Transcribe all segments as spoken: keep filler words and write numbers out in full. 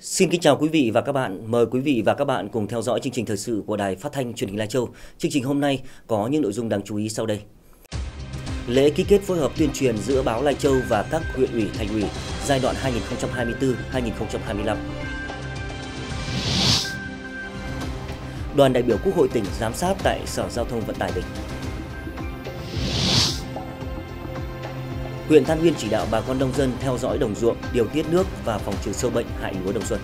Xin kính chào quý vị và các bạn. Mời quý vị và các bạn cùng theo dõi chương trình thời sự của Đài Phát thanh Truyền hình Lai Châu. Chương trình hôm nay có những nội dung đáng chú ý sau đây. Lễ ký kết phối hợp tuyên truyền giữa báo Lai Châu và các huyện ủy, thành ủy giai đoạn hai nghìn không trăm hai mươi tư đến hai nghìn không trăm hai mươi lăm. Đoàn đại biểu Quốc hội tỉnh giám sát tại Sở Giao thông Vận tải tỉnh. Huyện Than Uyên chỉ đạo bà con nông dân theo dõi đồng ruộng, điều tiết nước và phòng trừ sâu bệnh hại lúa đông xuân.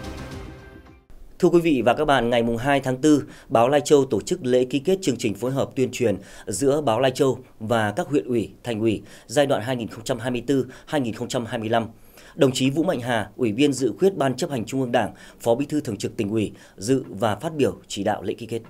Thưa quý vị và các bạn, ngày hai tháng tư, báo Lai Châu tổ chức lễ ký kết chương trình phối hợp tuyên truyền giữa báo Lai Châu và các huyện ủy, thành ủy giai đoạn hai nghìn không trăm hai mươi tư đến hai nghìn không trăm hai mươi lăm. Đồng chí Vũ Mạnh Hà, Ủy viên dự khuyết Ban Chấp hành Trung ương Đảng, Phó Bí thư Thường trực Tỉnh ủy, dự và phát biểu chỉ đạo lễ ký kết.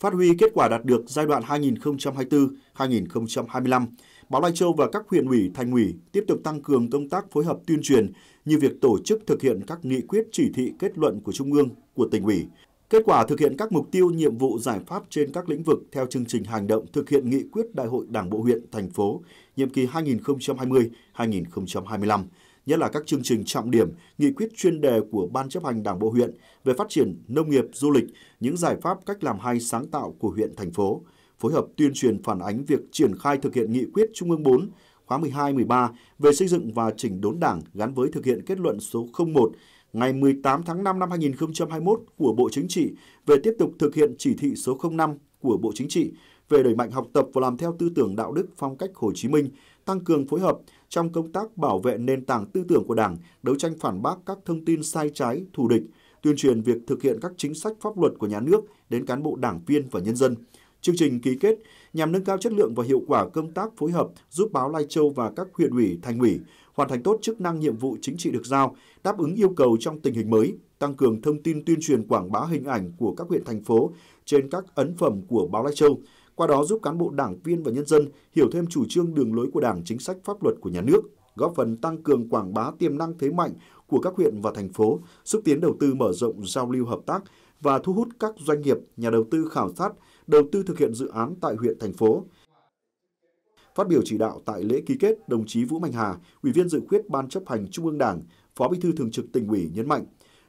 Phát huy kết quả đạt được giai đoạn hai nghìn không trăm hai mươi tư đến hai nghìn không trăm hai mươi lăm, báo Lai Châu và các huyện ủy, thành ủy tiếp tục tăng cường công tác phối hợp tuyên truyền như việc tổ chức thực hiện các nghị quyết, chỉ thị, kết luận của Trung ương, của Tỉnh ủy. Kết quả thực hiện các mục tiêu, nhiệm vụ, giải pháp trên các lĩnh vực theo chương trình hành động thực hiện nghị quyết Đại hội Đảng bộ huyện, thành phố, nhiệm kỳ hai nghìn không trăm hai mươi đến hai nghìn không trăm hai mươi lăm, nhất là các chương trình trọng điểm, nghị quyết chuyên đề của Ban Chấp hành Đảng bộ huyện về phát triển nông nghiệp, du lịch, những giải pháp, cách làm hay, sáng tạo của huyện, thành phố. Phối hợp tuyên truyền phản ánh việc triển khai thực hiện nghị quyết Trung ương bốn khóa mười hai mười ba về xây dựng và chỉnh đốn Đảng gắn với thực hiện kết luận số không một ngày mười tám tháng năm năm hai nghìn không trăm hai mươi mốt của Bộ Chính trị về tiếp tục thực hiện chỉ thị số không năm của Bộ Chính trị về đẩy mạnh học tập và làm theo tư tưởng, đạo đức, phong cách Hồ Chí Minh, tăng cường phối hợp trong công tác bảo vệ nền tảng tư tưởng của Đảng, đấu tranh phản bác các thông tin sai trái, thù địch, tuyên truyền việc thực hiện các chính sách pháp luật của nhà nước đến cán bộ đảng viên và nhân dân. Chương trình ký kết nhằm nâng cao chất lượng và hiệu quả công tác phối hợp, giúp báo Lai Châu và các huyện ủy, thành ủy hoàn thành tốt chức năng, nhiệm vụ chính trị được giao, đáp ứng yêu cầu trong tình hình mới, tăng cường thông tin tuyên truyền, quảng bá hình ảnh của các huyện, thành phố trên các ấn phẩm của báo Lai Châu, qua đó giúp cán bộ đảng viên và nhân dân hiểu thêm chủ trương, đường lối của Đảng, chính sách pháp luật của nhà nước, góp phần tăng cường quảng bá tiềm năng, thế mạnh của các huyện và thành phố, xúc tiến đầu tư, mở rộng giao lưu hợp tác và thu hút các doanh nghiệp, nhà đầu tư khảo sát, đầu tư thực hiện dự án tại huyện, thành phố. Phát biểu chỉ đạo tại lễ ký kết, đồng chí Vũ Mạnh Hà, Ủy viên dự khuyết Ban Chấp hành Trung ương Đảng, Phó Bí thư Thường trực Tỉnh ủy nhấn mạnh,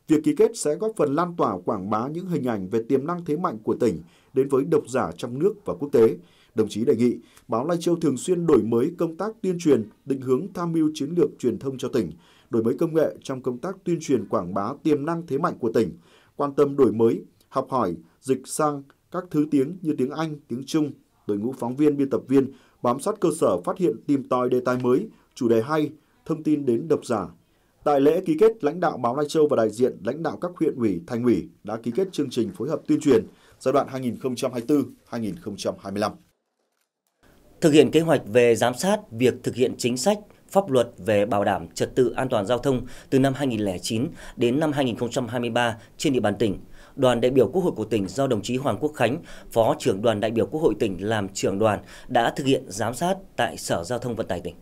việc ký kết sẽ góp phần lan tỏa, quảng bá những hình ảnh về tiềm năng, thế mạnh của tỉnh đến với độc giả trong nước và quốc tế. Đồng chí đề nghị báo Lai Châu thường xuyên đổi mới công tác tuyên truyền, định hướng tham mưu chiến lược truyền thông cho tỉnh, đổi mới công nghệ trong công tác tuyên truyền, quảng bá tiềm năng, thế mạnh của tỉnh, quan tâm đổi mới, học hỏi, dịch sang các thứ tiếng như tiếng Anh, tiếng Trung, đội ngũ phóng viên, biên tập viên bám sát cơ sở, phát hiện, tìm tòi đề tài mới, chủ đề hay, thông tin đến độc giả. Tại lễ ký kết, lãnh đạo báo Lai Châu và đại diện lãnh đạo các huyện ủy, thành ủy đã ký kết chương trình phối hợp tuyên truyền giai đoạn hai nghìn không trăm hai mươi tư đến hai nghìn không trăm hai mươi lăm. Thực hiện kế hoạch về giám sát việc thực hiện chính sách, pháp luật về bảo đảm trật tự an toàn giao thông từ năm hai nghìn không trăm lẻ chín đến năm hai nghìn không trăm hai mươi ba trên địa bàn tỉnh, Đoàn đại biểu Quốc hội của tỉnh do đồng chí Hoàng Quốc Khánh, Phó trưởng Đoàn đại biểu Quốc hội tỉnh làm trưởng đoàn, đã thực hiện giám sát tại Sở Giao thông Vận tải tỉnh.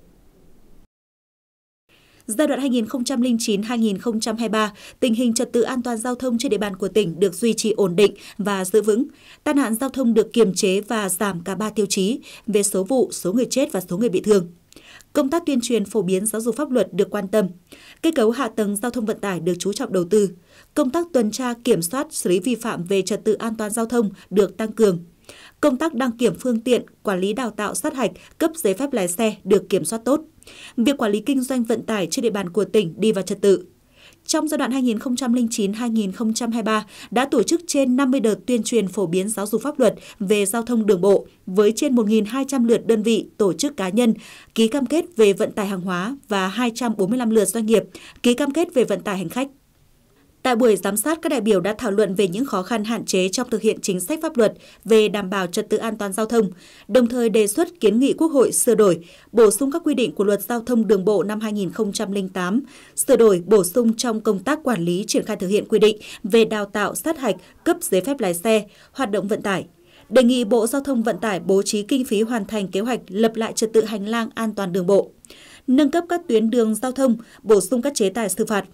Giai đoạn hai nghìn không trăm lẻ chín đến hai nghìn không trăm hai mươi ba, tình hình trật tự an toàn giao thông trên địa bàn của tỉnh được duy trì ổn định và giữ vững. Tai nạn giao thông được kiềm chế và giảm cả ba tiêu chí về số vụ, số người chết và số người bị thương. Công tác tuyên truyền, phổ biến giáo dục pháp luật được quan tâm. Kết cấu hạ tầng giao thông vận tải được chú trọng đầu tư. Công tác tuần tra, kiểm soát, xử lý vi phạm về trật tự an toàn giao thông được tăng cường. Công tác đăng kiểm phương tiện, quản lý đào tạo sát hạch, cấp giấy phép lái xe được kiểm soát tốt. Việc quản lý kinh doanh vận tải trên địa bàn của tỉnh đi vào trật tự. Trong giai đoạn hai nghìn không trăm lẻ chín đến hai nghìn không trăm hai mươi ba đã tổ chức trên năm mươi đợt tuyên truyền, phổ biến giáo dục pháp luật về giao thông đường bộ với trên một nghìn hai trăm lượt đơn vị, tổ chức, cá nhân ký cam kết về vận tải hàng hóa và hai trăm bốn mươi lăm lượt doanh nghiệp ký cam kết về vận tải hành khách. Tại buổi giám sát, các đại biểu đã thảo luận về những khó khăn, hạn chế trong thực hiện chính sách pháp luật về đảm bảo trật tự an toàn giao thông, đồng thời đề xuất kiến nghị Quốc hội sửa đổi, bổ sung các quy định của Luật Giao thông Đường bộ năm hai nghìn không trăm lẻ tám, sửa đổi, bổ sung trong công tác quản lý, triển khai thực hiện quy định về đào tạo, sát hạch, cấp giấy phép lái xe, hoạt động vận tải. Đề nghị Bộ Giao thông Vận tải bố trí kinh phí hoàn thành kế hoạch lập lại trật tự hành lang an toàn đường bộ, nâng cấp các tuyến đường giao thông, bổ sung các chế tài xử phạt.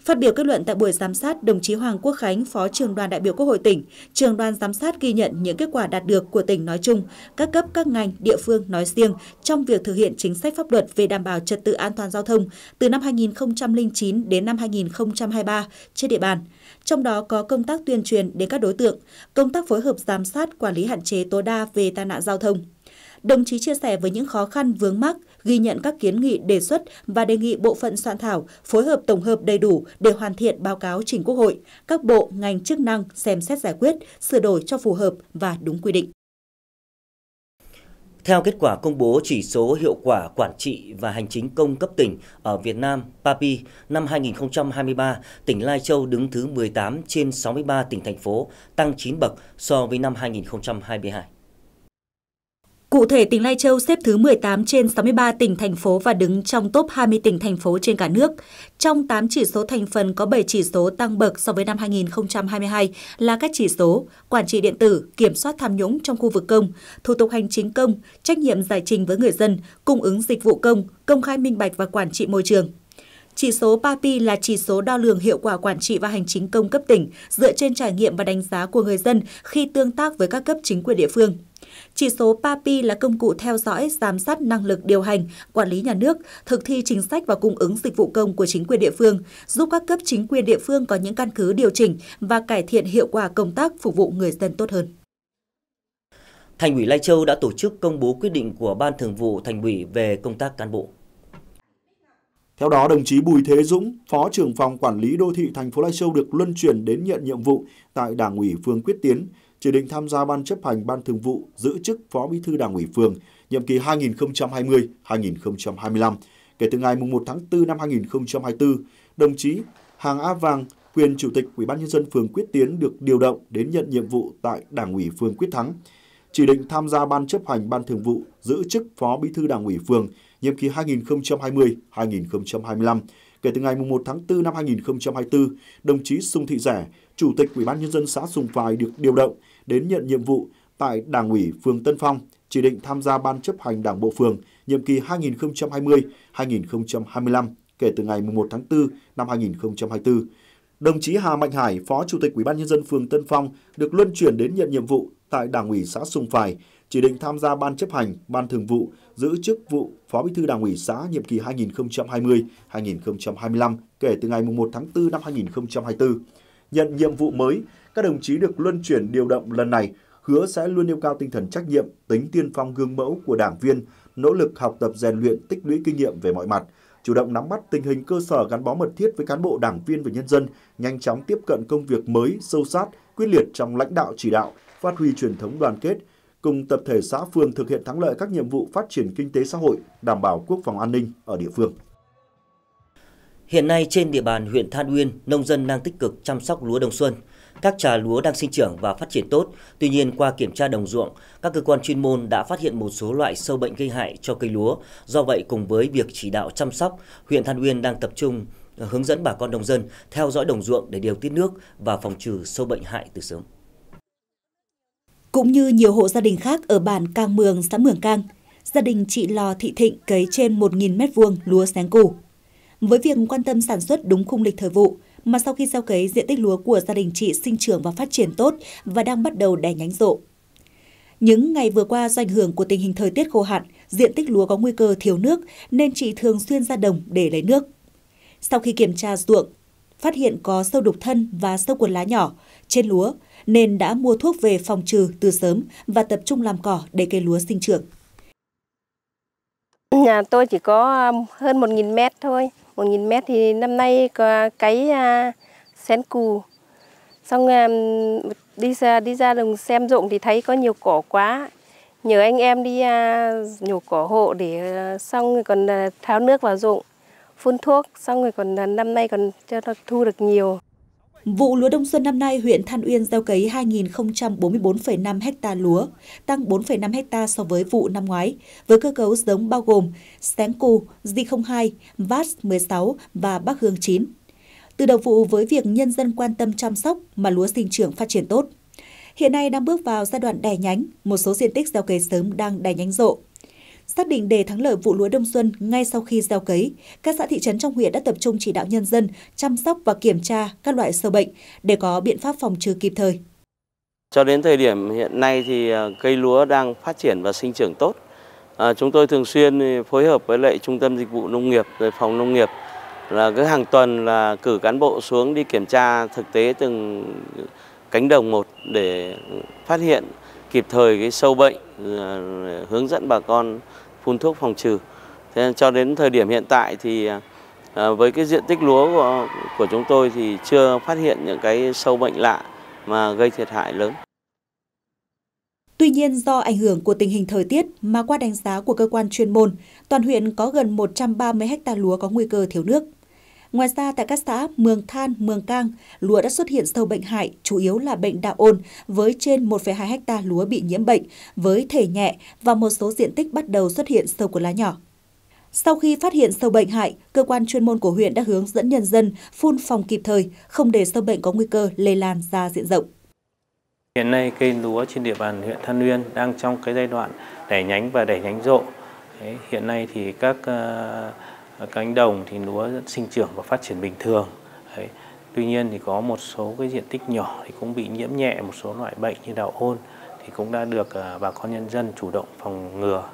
Phát biểu kết luận tại buổi giám sát, đồng chí Hoàng Quốc Khánh, Phó Trưởng đoàn đại biểu Quốc hội tỉnh, Trưởng đoàn giám sát ghi nhận những kết quả đạt được của tỉnh nói chung, các cấp các ngành, địa phương nói riêng trong việc thực hiện chính sách pháp luật về đảm bảo trật tự an toàn giao thông từ năm hai nghìn không trăm lẻ chín đến năm hai nghìn không trăm hai mươi ba trên địa bàn. Trong đó có công tác tuyên truyền đến các đối tượng, công tác phối hợp giám sát quản lý hạn chế tối đa về tai nạn giao thông. Đồng chí chia sẻ với những khó khăn vướng mắc, ghi nhận các kiến nghị đề xuất và đề nghị bộ phận soạn thảo phối hợp tổng hợp đầy đủ để hoàn thiện báo cáo trình Quốc hội, các bộ, ngành chức năng xem xét giải quyết, sửa đổi cho phù hợp và đúng quy định. Theo kết quả công bố chỉ số hiệu quả quản trị và hành chính công cấp tỉnh ở Việt Nam (pê a pê i) năm hai nghìn không trăm hai mươi ba, tỉnh Lai Châu đứng thứ mười tám trên sáu mươi ba tỉnh, thành phố, tăng chín bậc so với năm hai nghìn không trăm hai mươi hai. Cụ thể, tỉnh Lai Châu xếp thứ mười tám trên sáu mươi ba tỉnh, thành phố và đứng trong top hai mươi tỉnh, thành phố trên cả nước. Trong tám chỉ số thành phần có bảy chỉ số tăng bậc so với năm hai nghìn không trăm hai mươi hai là các chỉ số quản trị điện tử, kiểm soát tham nhũng trong khu vực công, thủ tục hành chính công, trách nhiệm giải trình với người dân, cung ứng dịch vụ công, công khai minh bạch và quản trị môi trường. Chỉ số pê a pê i là chỉ số đo lường hiệu quả quản trị và hành chính công cấp tỉnh dựa trên trải nghiệm và đánh giá của người dân khi tương tác với các cấp chính quyền địa phương. Chỉ số pê a pê i là công cụ theo dõi, giám sát năng lực điều hành, quản lý nhà nước, thực thi chính sách và cung ứng dịch vụ công của chính quyền địa phương, giúp các cấp chính quyền địa phương có những căn cứ điều chỉnh và cải thiện hiệu quả công tác phục vụ người dân tốt hơn. Thành ủy Lai Châu đã tổ chức công bố quyết định của Ban Thường vụ Thành ủy về công tác cán bộ. Theo đó, đồng chí Bùi Thế Dũng, Phó trưởng phòng quản lý đô thị thành phố Lai Châu được luân chuyển đến nhận nhiệm vụ tại Đảng ủy phường Quyết Tiến, chỉ định tham gia Ban chấp hành Ban Thường vụ, giữ chức Phó Bí thư Đảng ủy phường nhiệm kỳ hai nghìn không trăm hai mươi đến hai nghìn không trăm hai mươi lăm. Kể từ ngày mùng một tháng tư năm hai nghìn không trăm hai mươi tư, đồng chí Hàng Á Vàng, quyền Chủ tịch Ủy ban nhân dân phường Quyết Tiến được điều động đến nhận nhiệm vụ tại Đảng ủy phường Quyết Thắng, chỉ định tham gia Ban chấp hành Ban Thường vụ, giữ chức Phó Bí thư Đảng ủy phường nhiệm kỳ hai nghìn không trăm hai mươi đến hai nghìn không trăm hai mươi lăm. Kể từ ngày mùng một tháng tư năm hai nghìn không trăm hai mươi tư, đồng chí Sung Thị Rẻ, Chủ tịch Ủy ban nhân dân xã Sùng Phải được điều động đến nhận nhiệm vụ tại Đảng ủy phường Tân Phong, chỉ định tham gia Ban chấp hành Đảng bộ phường nhiệm kỳ hai nghìn không trăm hai mươi đến hai nghìn không trăm hai mươi lăm kể từ ngày mùng một tháng tư năm hai nghìn không trăm hai mươi tư. Đồng chí Hà Mạnh Hải, Phó Chủ tịch Ủy ban nhân dân phường Tân Phong được luân chuyển đến nhận nhiệm vụ tại Đảng ủy xã Sùng Phải, chỉ định tham gia Ban chấp hành Ban Thường vụ, giữ chức vụ Phó Bí thư Đảng ủy xã nhiệm kỳ hai nghìn không trăm hai mươi đến hai nghìn không trăm hai mươi lăm kể từ ngày mùng một tháng tư năm hai nghìn không trăm hai mươi tư. Nhận nhiệm vụ mới, các đồng chí được luân chuyển điều động lần này hứa sẽ luôn nêu cao tinh thần trách nhiệm, tính tiên phong gương mẫu của đảng viên, nỗ lực học tập rèn luyện, tích lũy kinh nghiệm về mọi mặt, chủ động nắm bắt tình hình cơ sở, gắn bó mật thiết với cán bộ, đảng viên và nhân dân, nhanh chóng tiếp cận công việc mới, sâu sát, quyết liệt trong lãnh đạo chỉ đạo, phát huy truyền thống đoàn kết, cùng tập thể xã phường thực hiện thắng lợi các nhiệm vụ phát triển kinh tế xã hội, đảm bảo quốc phòng an ninh ở địa phương. Hiện nay trên địa bàn huyện Than Uyên, nông dân đang tích cực chăm sóc lúa đông xuân. Các trà lúa đang sinh trưởng và phát triển tốt, tuy nhiên qua kiểm tra đồng ruộng, các cơ quan chuyên môn đã phát hiện một số loại sâu bệnh gây hại cho cây lúa. Do vậy, cùng với việc chỉ đạo chăm sóc, huyện Than Uyên đang tập trung hướng dẫn bà con nông dân theo dõi đồng ruộng để điều tiết nước và phòng trừ sâu bệnh hại từ sớm. Cũng như nhiều hộ gia đình khác ở bản Cang Mường, xã Mường Cang, gia đình chị Lò Thị Thịnh cấy trên một nghìn mét vuông lúa sáng củ. Với việc quan tâm sản xuất đúng khung lịch thời vụ, mà sau khi gieo cấy, diện tích lúa của gia đình chị sinh trưởng và phát triển tốt và đang bắt đầu đẻ nhánh rộ. Những ngày vừa qua, do ảnh hưởng của tình hình thời tiết khô hạn, diện tích lúa có nguy cơ thiếu nước nên chị thường xuyên ra đồng để lấy nước. Sau khi kiểm tra ruộng, phát hiện có sâu đục thân và sâu cuốn lá nhỏ trên lúa nên đã mua thuốc về phòng trừ từ sớm và tập trung làm cỏ để cây lúa sinh trưởng. Nhà tôi chỉ có hơn một nghìn mét thôi. một nghìn mét thì năm nay có cấy sen cù, xong đi ra đi ra đồng xem ruộng thì thấy có nhiều cỏ quá, nhờ anh em đi nhổ cỏ hộ để xong rồi còn tháo nước vào ruộng, phun thuốc, xong rồi còn năm nay còn cho nó thu được nhiều. Vụ lúa đông xuân năm nay, huyện Than Uyên gieo cấy hai nghìn không trăm bốn mươi tư phẩy năm ha lúa, tăng bốn phẩy năm ha so với vụ năm ngoái, với cơ cấu giống bao gồm Sáng Cù, Di không hai, Vát mười sáu và Bắc Hương chín. Từ đầu vụ, với việc nhân dân quan tâm chăm sóc mà lúa sinh trưởng phát triển tốt. Hiện nay đang bước vào giai đoạn đẻ nhánh, một số diện tích gieo cấy sớm đang đẻ nhánh rộ. Xác định để thắng lợi vụ lúa đông xuân ngay sau khi gieo cấy, các xã thị trấn trong huyện đã tập trung chỉ đạo nhân dân chăm sóc và kiểm tra các loại sâu bệnh để có biện pháp phòng trừ kịp thời. Cho đến thời điểm hiện nay thì cây lúa đang phát triển và sinh trưởng tốt. À, chúng tôi thường xuyên phối hợp với lại Trung tâm Dịch vụ Nông nghiệp, rồi Phòng Nông nghiệp là cứ hàng tuần là cử cán bộ xuống đi kiểm tra thực tế từng cánh đồng một để phát hiện kịp thời cái sâu bệnh, hướng dẫn bà con phun thuốc phòng trừ. Thế cho đến thời điểm hiện tại thì với cái diện tích lúa của, của chúng tôi thì chưa phát hiện những cái sâu bệnh lạ mà gây thiệt hại lớn. Tuy nhiên, do ảnh hưởng của tình hình thời tiết mà qua đánh giá của cơ quan chuyên môn, toàn huyện có gần một trăm ba mươi ha lúa có nguy cơ thiếu nước. Ngoài ra, tại các xã Mường Than, Mường Cang, lúa đã xuất hiện sâu bệnh hại, chủ yếu là bệnh đạo ôn, với trên một phẩy hai ha lúa bị nhiễm bệnh, với thể nhẹ và một số diện tích bắt đầu xuất hiện sâu của lá nhỏ. Sau khi phát hiện sâu bệnh hại, cơ quan chuyên môn của huyện đã hướng dẫn nhân dân phun phòng kịp thời, không để sâu bệnh có nguy cơ lây lan ra diện rộng. Hiện nay, cây lúa trên địa bàn huyện Than Uyên đang trong cái giai đoạn đẻ nhánh và đẻ nhánh rộ. Hiện nay thì các cánh đồng thì lúa sinh trưởng và phát triển bình thường. Đấy. Tuy nhiên thì có một số cái diện tích nhỏ thì cũng bị nhiễm nhẹ một số loại bệnh như đạo ôn thì cũng đã được bà con nhân dân chủ động phòng ngừa.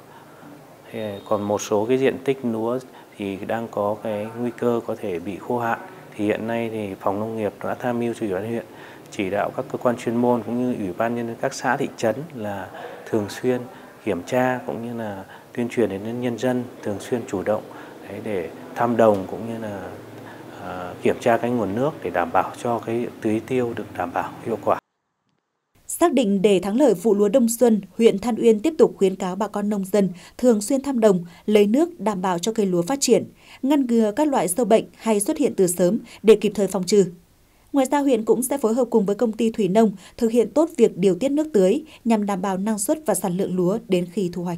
Thế còn một số cái diện tích lúa thì đang có cái nguy cơ có thể bị khô hạn. Thì hiện nay thì Phòng Nông nghiệp đã tham mưu cho Ủy ban huyện chỉ đạo các cơ quan chuyên môn cũng như Ủy ban nhân dân các xã thị trấn là thường xuyên kiểm tra cũng như là tuyên truyền đến nhân dân thường xuyên chủ động để thăm đồng cũng như là kiểm tra cái nguồn nước để đảm bảo cho cái tưới tiêu được đảm bảo hiệu quả. Xác định để thắng lợi vụ lúa đông xuân, huyện Than Uyên tiếp tục khuyến cáo bà con nông dân thường xuyên thăm đồng, lấy nước đảm bảo cho cây lúa phát triển, ngăn ngừa các loại sâu bệnh hay xuất hiện từ sớm để kịp thời phòng trừ. Ngoài ra, huyện cũng sẽ phối hợp cùng với công ty thủy nông thực hiện tốt việc điều tiết nước tưới nhằm đảm bảo năng suất và sản lượng lúa đến khi thu hoạch.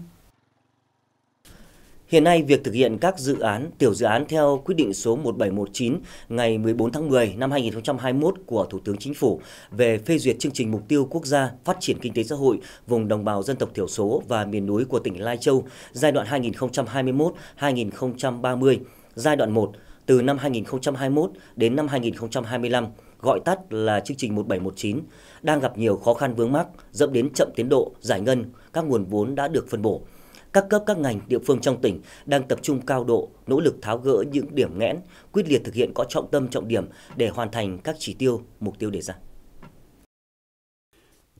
Hiện nay, việc thực hiện các dự án, tiểu dự án theo quyết định số một bảy một chín ngày mười bốn tháng mười năm hai nghìn không trăm hai mươi mốt của Thủ tướng Chính phủ về phê duyệt chương trình mục tiêu quốc gia phát triển kinh tế xã hội vùng đồng bào dân tộc thiểu số và miền núi của tỉnh Lai Châu giai đoạn hai nghìn không trăm hai mươi mốt đến hai nghìn không trăm ba mươi, giai đoạn một từ năm hai nghìn không trăm hai mươi mốt đến năm hai nghìn không trăm hai mươi lăm, gọi tắt là chương trình một bảy một chín, đang gặp nhiều khó khăn vướng mắc dẫn đến chậm tiến độ giải ngân các nguồn vốn đã được phân bổ. Các cấp các ngành địa phương trong tỉnh đang tập trung cao độ, nỗ lực tháo gỡ những điểm nghẽn, quyết liệt thực hiện có trọng tâm trọng điểm để hoàn thành các chỉ tiêu, mục tiêu đề ra.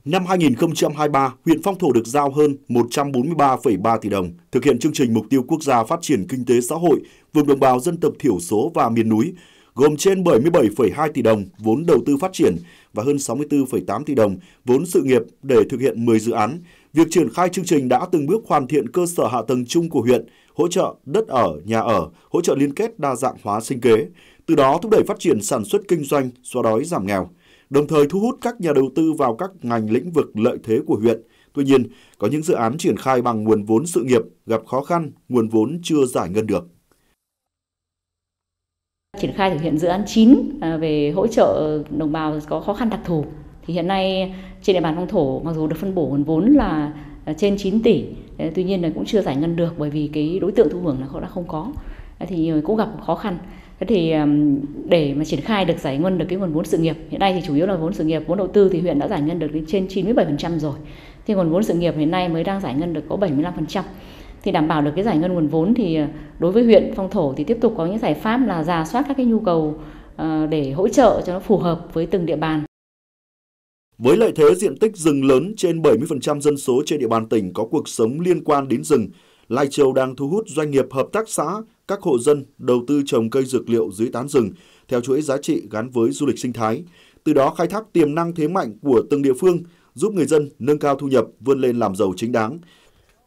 Năm hai nghìn không trăm hai mươi ba, huyện Phong Thổ được giao hơn một trăm bốn mươi ba phẩy ba tỷ đồng thực hiện chương trình mục tiêu quốc gia phát triển kinh tế xã hội vùng đồng bào dân tộc thiểu số và miền núi, gồm trên bảy mươi bảy phẩy hai tỷ đồng vốn đầu tư phát triển và hơn sáu mươi tư phẩy tám tỷ đồng vốn sự nghiệp để thực hiện mười dự án. Việc triển khai chương trình đã từng bước hoàn thiện cơ sở hạ tầng chung của huyện, hỗ trợ đất ở, nhà ở, hỗ trợ liên kết đa dạng hóa sinh kế, từ đó thúc đẩy phát triển sản xuất kinh doanh, xóa đói giảm nghèo, đồng thời thu hút các nhà đầu tư vào các ngành lĩnh vực lợi thế của huyện. Tuy nhiên, có những dự án triển khai bằng nguồn vốn sự nghiệp gặp khó khăn, nguồn vốn chưa giải ngân được. Triển khai thực hiện dự án chín về hỗ trợ đồng bào có khó khăn đặc thù. Thì hiện nay trên địa bàn Phong Thổ mặc dù được phân bổ nguồn vốn là trên chín tỷ, tuy nhiên là cũng chưa giải ngân được bởi vì cái đối tượng thụ hưởng là đã không có, thì cũng gặp khó khăn. Thế thì để mà triển khai được giải ngân được cái nguồn vốn sự nghiệp, hiện nay thì chủ yếu là vốn sự nghiệp, vốn đầu tư thì huyện đã giải ngân được trên chín mươi bảy phần trăm rồi. Thì nguồn vốn sự nghiệp hiện nay mới đang giải ngân được có bảy mươi lăm phần trăm. Thì đảm bảo được cái giải ngân nguồn vốn thì đối với huyện Phong Thổ thì tiếp tục có những giải pháp là rà soát các cái nhu cầu để hỗ trợ cho nó phù hợp với từng địa bàn. Với lợi thế diện tích rừng lớn, trên bảy mươi phần trăm dân số trên địa bàn tỉnh có cuộc sống liên quan đến rừng, Lai Châu đang thu hút doanh nghiệp, hợp tác xã, các hộ dân đầu tư trồng cây dược liệu dưới tán rừng theo chuỗi giá trị gắn với du lịch sinh thái, từ đó khai thác tiềm năng thế mạnh của từng địa phương, giúp người dân nâng cao thu nhập, vươn lên làm giàu chính đáng.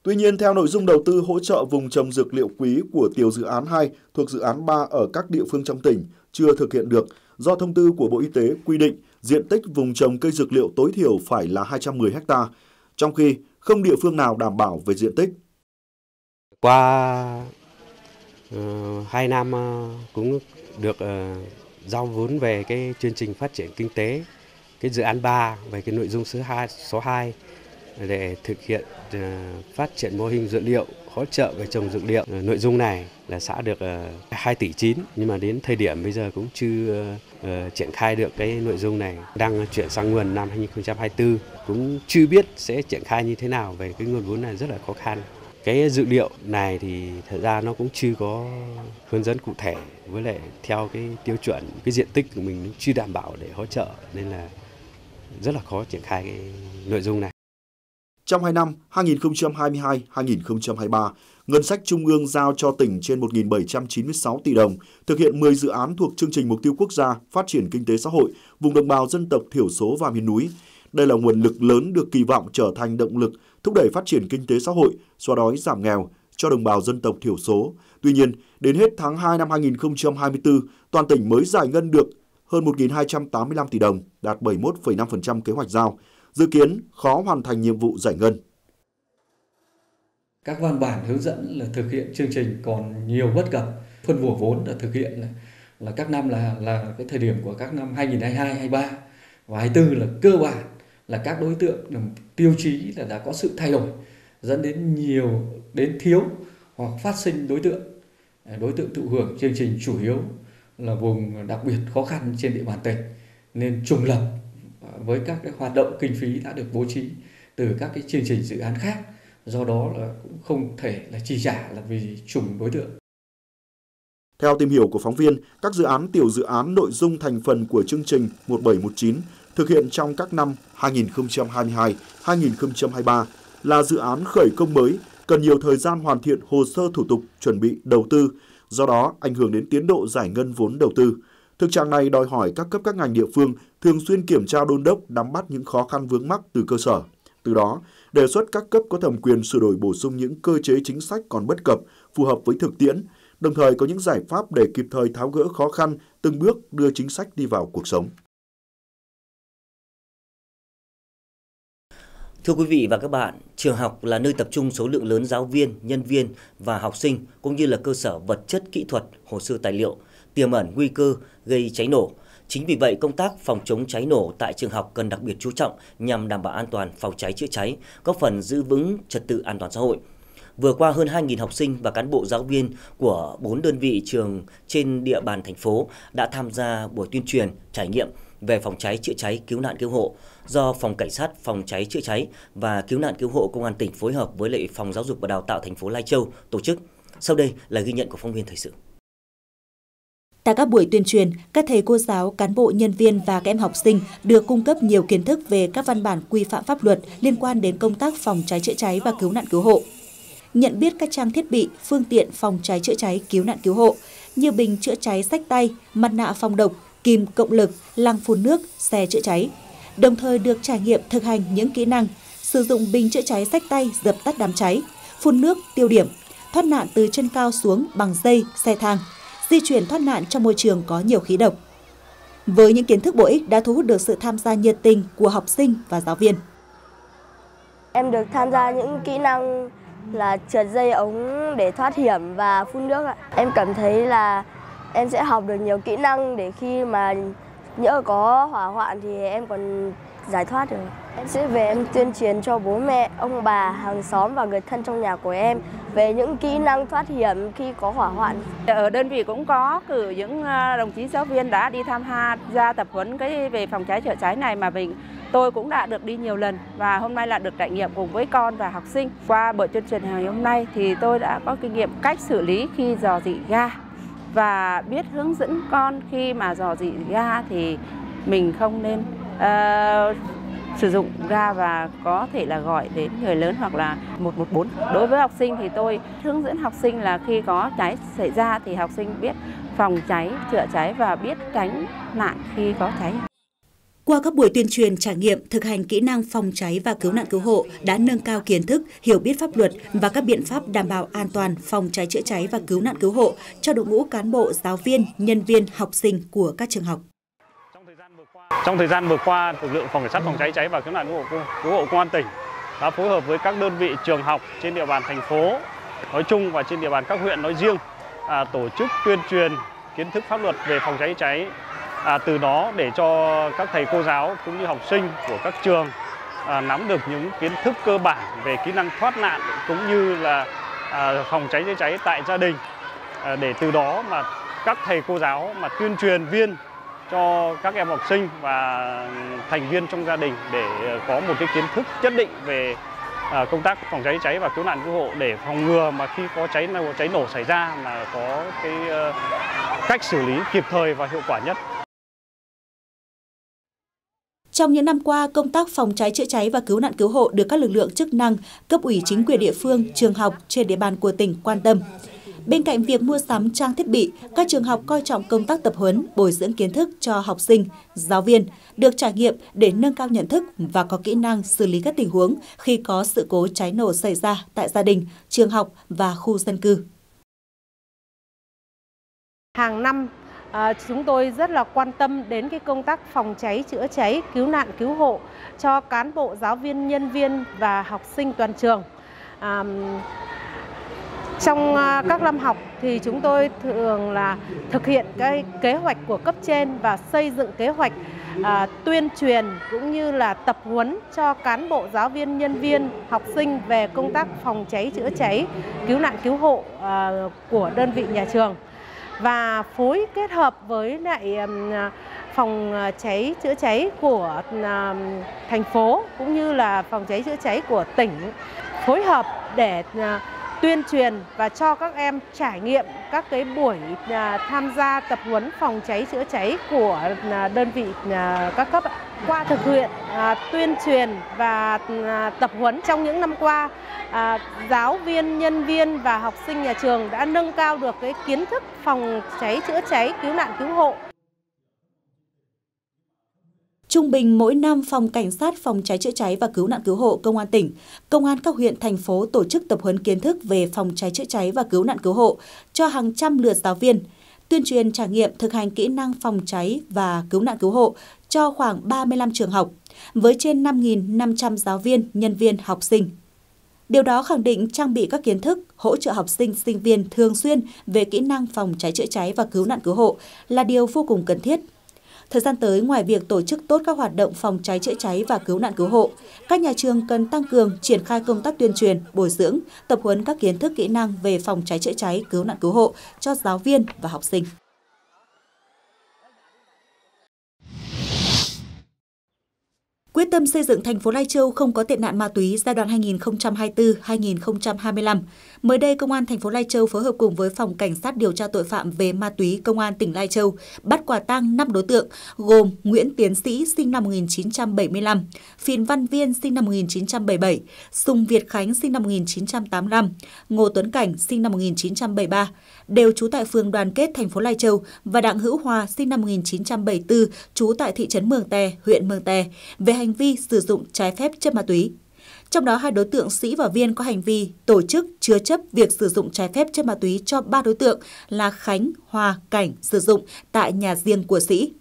Tuy nhiên, theo nội dung đầu tư hỗ trợ vùng trồng dược liệu quý của tiểu dự án hai thuộc dự án ba ở các địa phương trong tỉnh chưa thực hiện được do thông tư của Bộ Y tế quy định diện tích vùng trồng cây dược liệu tối thiểu phải là hai trăm mười héc ta, trong khi không địa phương nào đảm bảo về diện tích. Qua uh, hai năm uh, cũng được uh, giao vốn về cái chương trình phát triển kinh tế, cái dự án ba về cái nội dung số hai để thực hiện uh, phát triển mô hình dược liệu hỗ trợ về trồng dược liệu. Nội dung này là xã được hai tỷ chín nhưng mà đến thời điểm bây giờ cũng chưa uh, triển khai được cái nội dung này. Đang chuyển sang nguồn năm hai nghìn không trăm hai mươi tư cũng chưa biết sẽ triển khai như thế nào, về cái nguồn vốn này rất là khó khăn. Cái dữ liệu này thì thật ra nó cũng chưa có hướng dẫn cụ thể, với lại theo cái tiêu chuẩn, cái diện tích của mình chưa đảm bảo để hỗ trợ nên là rất là khó triển khai cái nội dung này. Trong hai năm hai nghìn không trăm hai mươi hai đến hai nghìn không trăm hai mươi ba, ngân sách trung ương giao cho tỉnh trên một nghìn bảy trăm chín mươi sáu tỷ đồng, thực hiện mười dự án thuộc chương trình mục tiêu quốc gia phát triển kinh tế xã hội vùng đồng bào dân tộc thiểu số và miền núi. Đây là nguồn lực lớn được kỳ vọng trở thành động lực thúc đẩy phát triển kinh tế xã hội, xóa đói giảm nghèo cho đồng bào dân tộc thiểu số. Tuy nhiên, đến hết tháng hai năm hai nghìn không trăm hai mươi tư, toàn tỉnh mới giải ngân được hơn một nghìn hai trăm tám mươi lăm tỷ đồng, đạt bảy mươi mốt phẩy năm phần trăm kế hoạch giao. Dự kiến khó hoàn thành nhiệm vụ giải ngân. Các văn bản hướng dẫn là thực hiện chương trình còn nhiều bất cập. Phân bổ vốn đã thực hiện là, là các năm là là cái thời điểm của các năm hai nghìn không trăm hai mươi hai, hai nghìn không trăm hai mươi ba và hai mươi tư là cơ bản là các đối tượng tiêu chí là đã có sự thay đổi, dẫn đến nhiều đến thiếu hoặc phát sinh đối tượng đối tượng thụ hưởng chương trình chủ yếu là vùng đặc biệt khó khăn trên địa bàn tỉnh, nên trùng lập với các cái hoạt động kinh phí đã được bố trí từ các cái chương trình dự án khác, do đó là cũng không thể là chi trả là vì trùng đối tượng. Theo tìm hiểu của phóng viên, các dự án tiểu dự án nội dung thành phần của chương trình một bảy một chín thực hiện trong các năm hai nghìn không trăm hai mươi hai đến hai nghìn không trăm hai mươi ba là dự án khởi công mới, cần nhiều thời gian hoàn thiện hồ sơ thủ tục chuẩn bị đầu tư, do đó ảnh hưởng đến tiến độ giải ngân vốn đầu tư. Thực trạng này đòi hỏi các cấp các ngành địa phương thường xuyên kiểm tra đôn đốc, nắm bắt những khó khăn vướng mắc từ cơ sở. Từ đó, đề xuất các cấp có thẩm quyền sửa đổi bổ sung những cơ chế chính sách còn bất cập, phù hợp với thực tiễn, đồng thời có những giải pháp để kịp thời tháo gỡ khó khăn, từng bước đưa chính sách đi vào cuộc sống. Thưa quý vị và các bạn, trường học là nơi tập trung số lượng lớn giáo viên, nhân viên và học sinh, cũng như là cơ sở vật chất kỹ thuật, hồ sơ tài liệu, tiềm ẩn nguy cơ gây cháy nổ. Chính vì vậy, công tác phòng chống cháy nổ tại trường học cần đặc biệt chú trọng nhằm đảm bảo an toàn phòng cháy chữa cháy, góp phần giữ vững trật tự an toàn xã hội. Vừa qua, hơn hai nghìn học sinh và cán bộ giáo viên của bốn đơn vị trường trên địa bàn thành phố đã tham gia buổi tuyên truyền, trải nghiệm về phòng cháy chữa cháy, cứu nạn cứu hộ do Phòng Cảnh sát Phòng cháy chữa cháy và Cứu nạn cứu hộ Công an tỉnh phối hợp với lại Phòng Giáo dục và Đào tạo thành phố Lai Châu tổ chức. Sau đây là ghi nhận của phóng viên thời sự. Tại các buổi tuyên truyền, các thầy cô giáo, cán bộ, nhân viên và các em học sinh được cung cấp nhiều kiến thức về các văn bản quy phạm pháp luật liên quan đến công tác phòng cháy chữa cháy và cứu nạn cứu hộ. Nhận biết các trang thiết bị, phương tiện phòng cháy chữa cháy, cứu nạn cứu hộ như bình chữa cháy xách tay, mặt nạ phòng độc, kìm cộng lực, lăng phun nước, xe chữa cháy. Đồng thời được trải nghiệm thực hành những kỹ năng sử dụng bình chữa cháy xách tay dập tắt đám cháy, phun nước tiêu điểm, thoát nạn từ trên cao xuống bằng dây, xe thang, di chuyển thoát nạn trong môi trường có nhiều khí độc. Với những kiến thức bổ ích đã thu hút được sự tham gia nhiệt tình của học sinh và giáo viên. Em được tham gia những kỹ năng là trượt dây ống để thoát hiểm và phun nước. Em cảm thấy là em sẽ học được nhiều kỹ năng để khi mà nhỡ có hỏa hoạn thì em còn giải thoát được. Em sẽ về em tuyên truyền cho bố mẹ, ông bà, hàng xóm và người thân trong nhà của em về những kỹ năng thoát hiểm khi có hỏa hoạn. Ở đơn vị cũng có cử những đồng chí giáo viên đã đi tham gia tập huấn cái về phòng cháy chữa cháy này mà mình tôi cũng đã được đi nhiều lần và hôm nay là được trải nghiệm cùng với con và học sinh. Qua buổi tuyên truyền ngày hôm nay thì tôi đã có kinh nghiệm cách xử lý khi rò rỉ ga và biết hướng dẫn con khi mà rò rỉ ga thì mình không nên uh, sử dụng ga và có thể là gọi đến người lớn hoặc là một một bốn. Đối với học sinh thì tôi hướng dẫn học sinh là khi có cháy xảy ra thì học sinh biết phòng cháy, chữa cháy và biết tránh nạn khi có cháy. Qua các buổi tuyên truyền, trải nghiệm, thực hành kỹ năng phòng cháy và cứu nạn cứu hộ đã nâng cao kiến thức, hiểu biết pháp luật và các biện pháp đảm bảo an toàn phòng cháy chữa cháy và cứu nạn cứu hộ cho đội ngũ cán bộ, giáo viên, nhân viên, học sinh của các trường học. Trong thời gian vừa qua, lực lượng Phòng Cảnh sát Phòng cháy cháy và Cứu nạn cứu hộ, cứu hộ Công an tỉnh đã phối hợp với các đơn vị trường học trên địa bàn thành phố nói chung và trên địa bàn các huyện nói riêng à, tổ chức tuyên truyền kiến thức pháp luật về phòng cháy cháy. À, từ đó để cho các thầy cô giáo cũng như học sinh của các trường à, nắm được những kiến thức cơ bản về kỹ năng thoát nạn cũng như là phòng cháy chữa cháy tại gia đình, để từ đó mà các thầy cô giáo mà tuyên truyền viên cho các em học sinh và thành viên trong gia đình để có một cái kiến thức nhất định về công tác phòng cháy cháy và cứu nạn cứu hộ, để phòng ngừa mà khi có cháy cháy nổ xảy ra mà có cái cách xử lý kịp thời và hiệu quả nhất. Trong những năm qua, công tác phòng cháy chữa cháy và cứu nạn cứu hộ được các lực lượng chức năng, cấp ủy chính quyền địa phương, trường học trên địa bàn của tỉnh quan tâm. Bên cạnh việc mua sắm trang thiết bị, các trường học coi trọng công tác tập huấn, bồi dưỡng kiến thức cho học sinh, giáo viên, được trải nghiệm để nâng cao nhận thức và có kỹ năng xử lý các tình huống khi có sự cố cháy nổ xảy ra tại gia đình, trường học và khu dân cư. Hàng năm, À, chúng tôi rất là quan tâm đến cái công tác phòng cháy, chữa cháy, cứu nạn, cứu hộ cho cán bộ, giáo viên, nhân viên và học sinh toàn trường. À, trong các năm học thì chúng tôi thường là thực hiện cái kế hoạch của cấp trên và xây dựng kế hoạch à, tuyên truyền cũng như là tập huấn cho cán bộ, giáo viên, nhân viên, học sinh về công tác phòng cháy, chữa cháy, cứu nạn, cứu hộ à, của đơn vị nhà trường. Và phối kết hợp với lại phòng cháy chữa cháy của thành phố cũng như là phòng cháy chữa cháy của tỉnh phối hợp để tuyên truyền và cho các em trải nghiệm các cái buổi tham gia tập huấn phòng cháy chữa cháy của đơn vị các cấp. Qua thực hiện tuyên truyền và tập huấn trong những năm qua, giáo viên, nhân viên và học sinh nhà trường đã nâng cao được cái kiến thức phòng cháy chữa cháy, cứu nạn cứu hộ. Trung bình mỗi năm, Phòng Cảnh sát Phòng cháy chữa cháy và Cứu nạn cứu hộ Công an tỉnh, Công an các huyện, thành phố tổ chức tập huấn kiến thức về phòng cháy chữa cháy và cứu nạn cứu hộ cho hàng trăm lượt giáo viên, tuyên truyền trải nghiệm thực hành kỹ năng phòng cháy và cứu nạn cứu hộ cho khoảng ba mươi lăm trường học, với trên năm nghìn năm trăm giáo viên, nhân viên, học sinh. Điều đó khẳng định trang bị các kiến thức, hỗ trợ học sinh, sinh viên thường xuyên về kỹ năng phòng cháy chữa cháy và cứu nạn cứu hộ là điều vô cùng cần thiết. Thời gian tới, ngoài việc tổ chức tốt các hoạt động phòng cháy chữa cháy và cứu nạn cứu hộ, các nhà trường cần tăng cường triển khai công tác tuyên truyền, bồi dưỡng, tập huấn các kiến thức kỹ năng về phòng cháy chữa cháy, cứu nạn cứu hộ cho giáo viên và học sinh. Quyết tâm xây dựng thành phố Lai Châu không có tệ nạn ma túy giai đoạn hai nghìn không trăm hai mươi tư đến hai nghìn không trăm hai mươi lăm, mới đây Công an thành phố Lai Châu phối hợp cùng với Phòng Cảnh sát điều tra tội phạm về ma túy Công an tỉnh Lai Châu bắt quả tang năm đối tượng gồm Nguyễn Tiến Sĩ sinh năm một nghìn chín trăm bảy mươi lăm, Phí Văn Viên sinh năm một nghìn chín trăm bảy mươi bảy, Sùng Việt Khánh sinh năm một nghìn chín trăm tám mươi lăm, Ngô Tuấn Cảnh sinh năm một nghìn chín trăm bảy mươi ba, đều trú tại phường Đoàn Kết thành phố Lai Châu và Đặng Hữu Hòa sinh năm một nghìn chín trăm bảy mươi tư, trú tại thị trấn Mường Tè, huyện Mường Tè về hành vi sử dụng trái phép chất ma túy. Trong đó, hai đối tượng Sĩ và Viên có hành vi tổ chức chứa chấp việc sử dụng trái phép chất ma túy cho ba đối tượng là Khánh, Hòa, Cảnh sử dụng tại nhà riêng của Sĩ.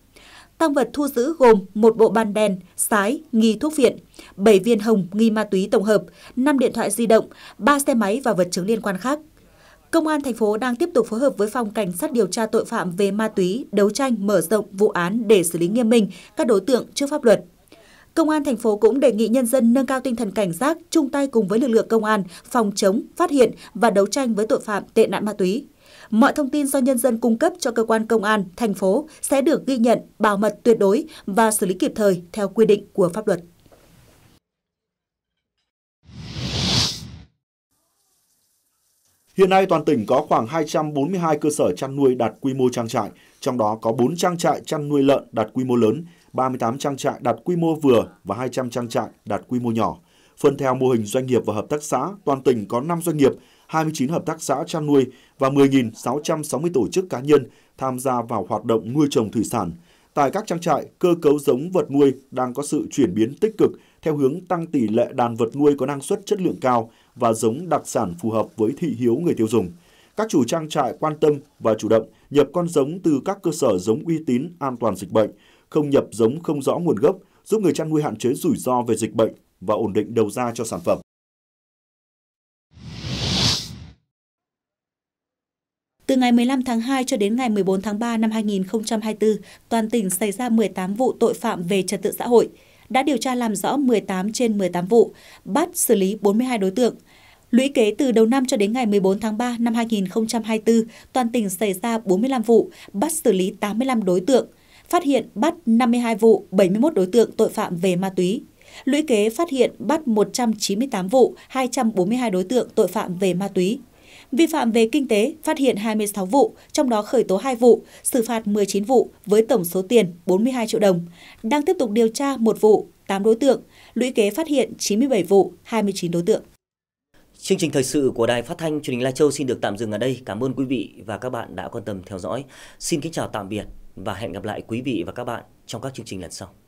Tang vật thu giữ gồm một bộ ban đen, sái, nghi thuốc viện, bảy viên hồng nghi ma túy tổng hợp, năm điện thoại di động, ba xe máy và vật chứng liên quan khác. Công an thành phố đang tiếp tục phối hợp với Phòng Cảnh sát điều tra tội phạm về ma túy đấu tranh mở rộng vụ án để xử lý nghiêm minh các đối tượng trước pháp luật. Công an thành phố cũng đề nghị nhân dân nâng cao tinh thần cảnh giác, chung tay cùng với lực lượng công an phòng chống, phát hiện và đấu tranh với tội phạm tệ nạn ma túy. Mọi thông tin do nhân dân cung cấp cho cơ quan công an thành phố sẽ được ghi nhận, bảo mật tuyệt đối và xử lý kịp thời theo quy định của pháp luật. Hiện nay, toàn tỉnh có khoảng hai trăm bốn mươi hai cơ sở chăn nuôi đạt quy mô trang trại, trong đó có bốn trang trại chăn nuôi lợn đạt quy mô lớn, ba mươi tám trang trại đạt quy mô vừa và hai trăm trang trại đạt quy mô nhỏ. Phân theo mô hình doanh nghiệp và hợp tác xã, toàn tỉnh có năm doanh nghiệp, hai mươi chín hợp tác xã chăn nuôi và mười nghìn sáu trăm sáu mươi tổ chức cá nhân tham gia vào hoạt động nuôi trồng thủy sản. Tại các trang trại, cơ cấu giống vật nuôi đang có sự chuyển biến tích cực theo hướng tăng tỷ lệ đàn vật nuôi có năng suất chất lượng cao và giống đặc sản phù hợp với thị hiếu người tiêu dùng. Các chủ trang trại quan tâm và chủ động nhập con giống từ các cơ sở giống uy tín, an toàn dịch bệnh, không nhập giống không rõ nguồn gốc, giúp người chăn nuôi hạn chế rủi ro về dịch bệnh và ổn định đầu ra cho sản phẩm. Từ ngày mười lăm tháng hai cho đến ngày mười bốn tháng ba năm hai nghìn không trăm hai mươi tư, toàn tỉnh xảy ra mười tám vụ tội phạm về trật tự xã hội, đã điều tra làm rõ mười tám trên mười tám vụ, bắt xử lý bốn mươi hai đối tượng. Lũy kế từ đầu năm cho đến ngày mười bốn tháng ba năm hai nghìn không trăm hai mươi tư, toàn tỉnh xảy ra bốn mươi lăm vụ, bắt xử lý tám mươi lăm đối tượng, phát hiện bắt năm mươi hai vụ, bảy mươi mốt đối tượng tội phạm về ma túy. Lũy kế phát hiện bắt một trăm chín mươi tám vụ, hai trăm bốn mươi hai đối tượng tội phạm về ma túy. Vi phạm về kinh tế phát hiện hai mươi sáu vụ, trong đó khởi tố hai vụ, xử phạt mười chín vụ với tổng số tiền bốn mươi hai triệu đồng. Đang tiếp tục điều tra một vụ, tám đối tượng, lũy kế phát hiện chín mươi bảy vụ, hai mươi chín đối tượng. Chương trình thời sự của Đài Phát thanh Truyền hình Lai Châu xin được tạm dừng ở đây. Cảm ơn quý vị và các bạn đã quan tâm theo dõi. Xin kính chào tạm biệt và hẹn gặp lại quý vị và các bạn trong các chương trình lần sau.